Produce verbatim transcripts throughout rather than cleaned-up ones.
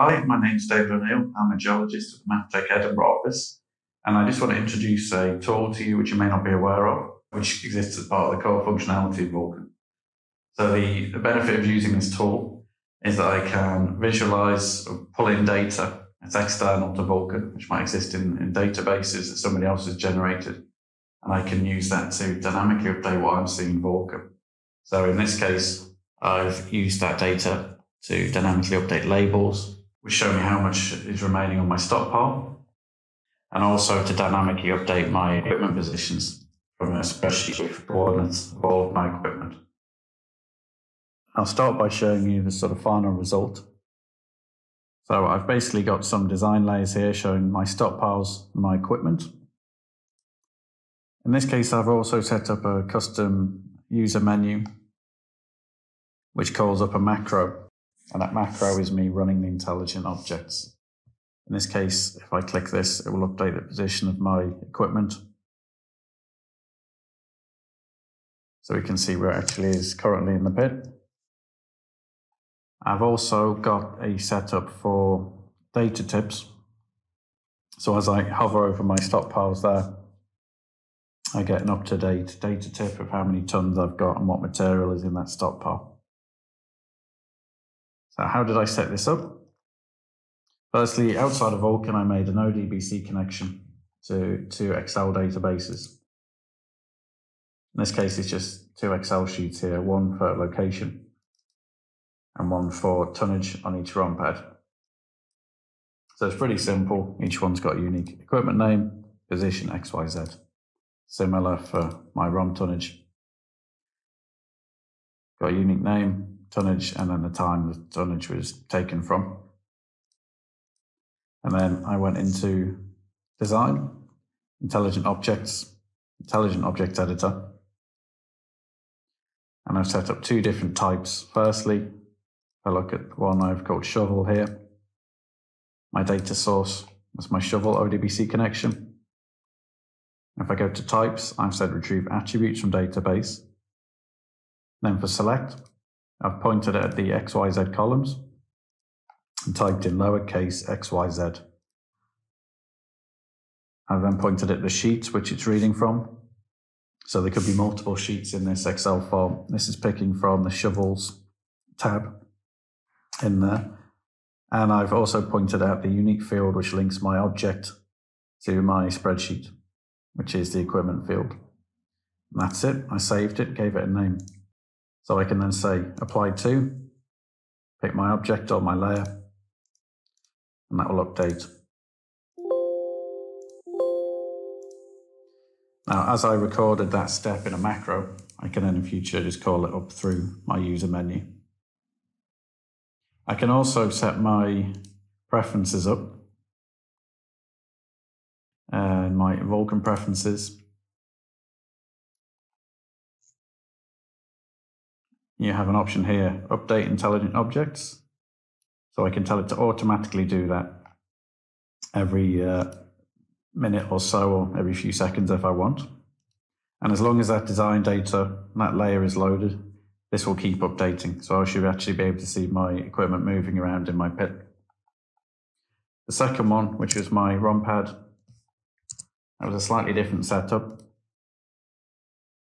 Hi, my name's David O'Neill. I'm a geologist at the Maptek Edinburgh office, and I just want to introduce a tool to you which you may not be aware of, which exists as part of the core functionality of Vulcan. So the, the benefit of using this tool is that I can visualize or pull in data that's external to Vulcan, which might exist in, in databases that somebody else has generated, and I can use that to dynamically update what I'm seeing in Vulcan. So in this case, I've used that data to dynamically update labels, which show me how much is remaining on my stockpile, and also to dynamically update my equipment positions from a spreadsheet with coordinates of all of my equipment. I'll start by showing you the sort of final result. So I've basically got some design layers here showing my stockpiles and my equipment. In this case, I've also set up a custom user menu, which calls up a macro. And that macro is me running the intelligent objects. In this case, if I click this, it will update the position of my equipment. So we can see where it actually is currently in the pit. I've also got a setup for data tips. So as I hover over my stockpiles there, I get an up-to-date data tip of how many tons I've got and what material is in that stockpile. Now, how did I set this up? Firstly, outside of Vulcan, I made an O D B C connection to two Excel databases. In this case, it's just two Excel sheets here, one for location and one for tonnage on each ROM pad. So it's pretty simple. Each one's got a unique equipment name, position X Y Z. Similar for my ROM tonnage. Got a unique name, tonnage, and then the time the tonnage was taken from. And then I went into design, intelligent objects, intelligent object editor. And I've set up two different types. Firstly, if I look at the one I've called shovel here, my data source was my shovel O D B C connection. If I go to types, I've said retrieve attributes from database. Then for select, I've pointed at the X Y Z columns and typed in lowercase X Y Z. I've then pointed at the sheets which it's reading from. So there could be multiple sheets in this Excel form. This is picking from the shovels tab in there. And I've also pointed out the unique field which links my object to my spreadsheet, which is the equipment field. And that's it. I saved it, gave it a name. So I can then say apply to, pick my object or my layer, and that will update. Now, as I recorded that step in a macro, I can then in future just call it up through my user menu. I can also set my preferences up, and my Vulcan preferences. You have an option here, update intelligent objects. So I can tell it to automatically do that every uh, minute or so, or every few seconds if I want. And as long as that design data, that layer is loaded, this will keep updating. So I should actually be able to see my equipment moving around in my pit. The second one, which was my ROM pad, that was a slightly different setup.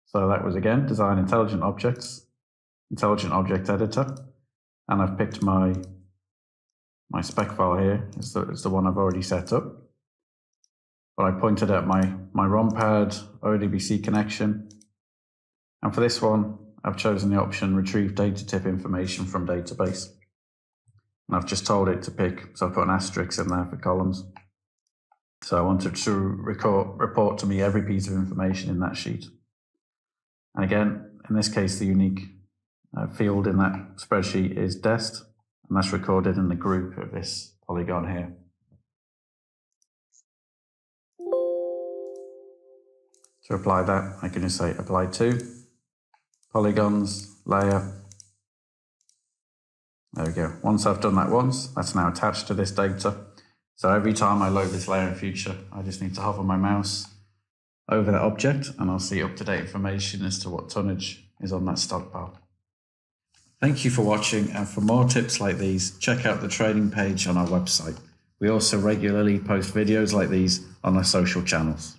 So that was again, design intelligent objects, intelligent object editor, and I've picked my my spec file here. It's the, it's the one I've already set up, but I pointed out my my ROM pad O D B C connection, and for this one I've chosen the option retrieve data tip information from database, and I've just told it to pick, so I put an asterisk in there for columns, so I wanted to record, report to me every piece of information in that sheet, and again in this case the unique Uh, field in that spreadsheet is dest, and that's recorded in the group of this polygon here. To apply that, I can just say apply to, polygons, layer. There we go. Once I've done that once, that's now attached to this data. So every time I load this layer in future, I just need to hover my mouse over that object and I'll see up-to-date information as to what tonnage is on that stockpile. Thank you for watching, and for more tips like these, check out the training page on our website. We also regularly post videos like these on our social channels.